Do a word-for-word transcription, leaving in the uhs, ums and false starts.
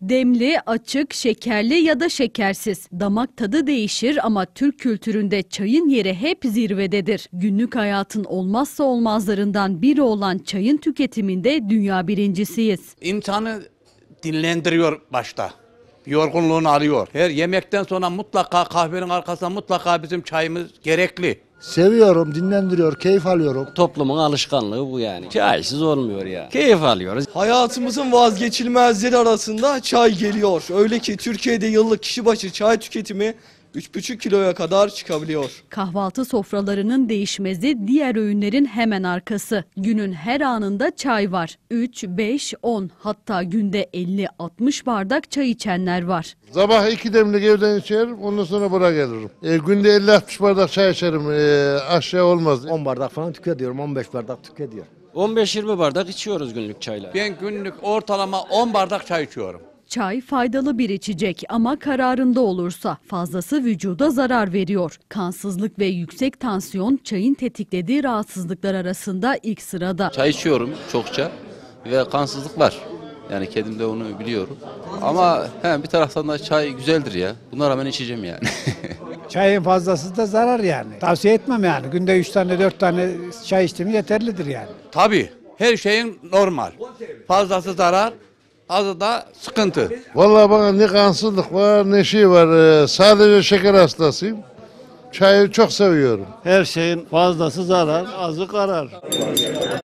Demli, açık, şekerli ya da şekersiz. Damak tadı değişir ama Türk kültüründe çayın yeri hep zirvededir. Günlük hayatın olmazsa olmazlarından biri olan çayın tüketiminde dünya birincisiyiz. İnsanı dinlendiriyor başta. Yorgunluğunu alıyor. Her yemekten sonra mutlaka kahvenin arkasında mutlaka bizim çayımız gerekli. Seviyorum, dinlendiriyor, keyif alıyorum. Toplumun alışkanlığı bu yani. Çaysız olmuyor ya. Keyif alıyoruz. Hayatımızın vazgeçilmezleri arasında çay geliyor. Öyle ki Türkiye'de yıllık kişi başı çay tüketimi üç buçuk kiloya kadar çıkabiliyor. Kahvaltı sofralarının değişmezi diğer öğünlerin hemen arkası. Günün her anında çay var. üç, beş, on hatta günde elli altmış bardak çay içenler var. Sabah iki demlik evden içerim, ondan sonra buraya gelirim. E, günde elli altmış bardak çay içerim, e, aşağı olmaz. on bardak falan tüketiyorum, on beş bardak tüketiyorum. on beş yirmi bardak içiyoruz günlük çayla. Ben günlük ortalama on bardak çay içiyorum. Çay faydalı bir içecek ama kararında olursa fazlası vücuda zarar veriyor. Kansızlık ve yüksek tansiyon çayın tetiklediği rahatsızlıklar arasında ilk sırada. Çay içiyorum çokça ve kansızlık var. Yani kendimde onu biliyorum. Ama he, bir taraftan da çay güzeldir ya. Buna rağmen içeceğim yani. Çayın fazlası da zarar yani. Tavsiye etmem yani. Günde üç tane dört tane çay içtiğim yeterlidir yani. Tabii her şeyin normal. Fazlası zarar. Az da sıkıntı. Vallahi bana ne kansızlık var ne şey var. Sadece şeker hastasıyım. Çayı çok seviyorum. Her şeyin fazlası zarar, azı karar.